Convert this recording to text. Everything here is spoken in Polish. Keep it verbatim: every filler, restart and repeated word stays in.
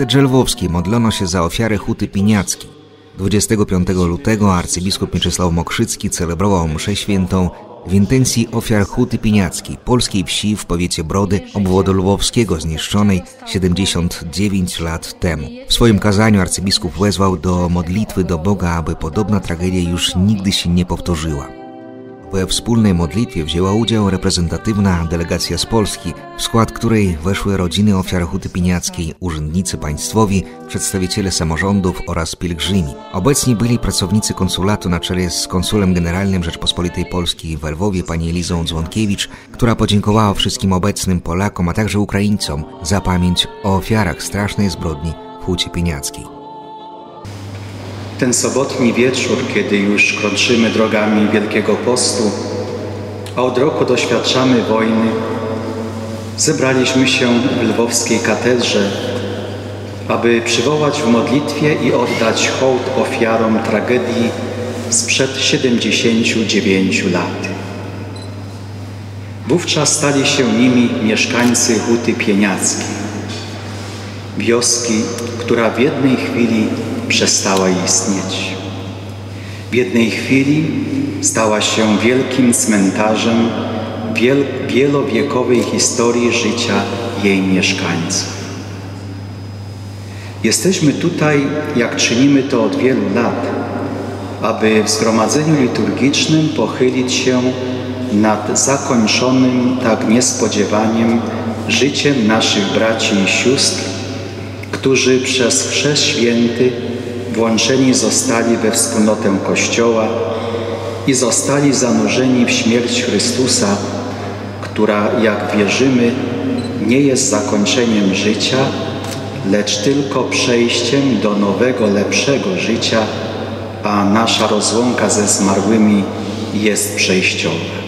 katedrze lwowskiej modlono się za ofiary Huty Pieniackiej. dwudziestego piątego lutego arcybiskup Mieczysław Mokrzycki celebrował mszę świętą w intencji ofiar Huty Pieniackiej, polskiej wsi w powiecie Brody, obwodu lwowskiego, zniszczonej siedemdziesiąt dziewięć lat temu. W swoim kazaniu arcybiskup wezwał do modlitwy do Boga, aby podobna tragedia już nigdy się nie powtórzyła. We wspólnej modlitwie wzięła udział reprezentatywna delegacja z Polski, w skład której weszły rodziny ofiar Huty Pieniackiej, urzędnicy państwowi, przedstawiciele samorządów oraz pielgrzymi. Obecni byli pracownicy konsulatu na czele z konsulem generalnym Rzeczpospolitej Polskiej we Lwowie, pani Elizą Dzwonkiewicz, która podziękowała wszystkim obecnym Polakom, a także Ukraińcom za pamięć o ofiarach strasznej zbrodni w Hucie Pieniackiej. Ten sobotni wieczór, kiedy już kroczymy drogami Wielkiego Postu, a od roku doświadczamy wojny, zebraliśmy się w lwowskiej katedrze, aby przywołać w modlitwie i oddać hołd ofiarom tragedii sprzed siedemdziesięciu dziewięciu lat. Wówczas stali się nimi mieszkańcy Huty Pieniackiej, wioski, która w jednej chwili przestała istnieć. W jednej chwili stała się wielkim cmentarzem wiel wielowiekowej historii życia jej mieszkańców. Jesteśmy tutaj, jak czynimy to od wielu lat, aby w zgromadzeniu liturgicznym pochylić się nad zakończonym tak niespodziewaniem życiem naszych braci i sióstr, którzy przez Chrzest Święty włączeni zostali we wspólnotę Kościoła i zostali zanurzeni w śmierć Chrystusa, która, jak wierzymy, nie jest zakończeniem życia, lecz tylko przejściem do nowego, lepszego życia, a nasza rozłąka ze zmarłymi jest przejściowa.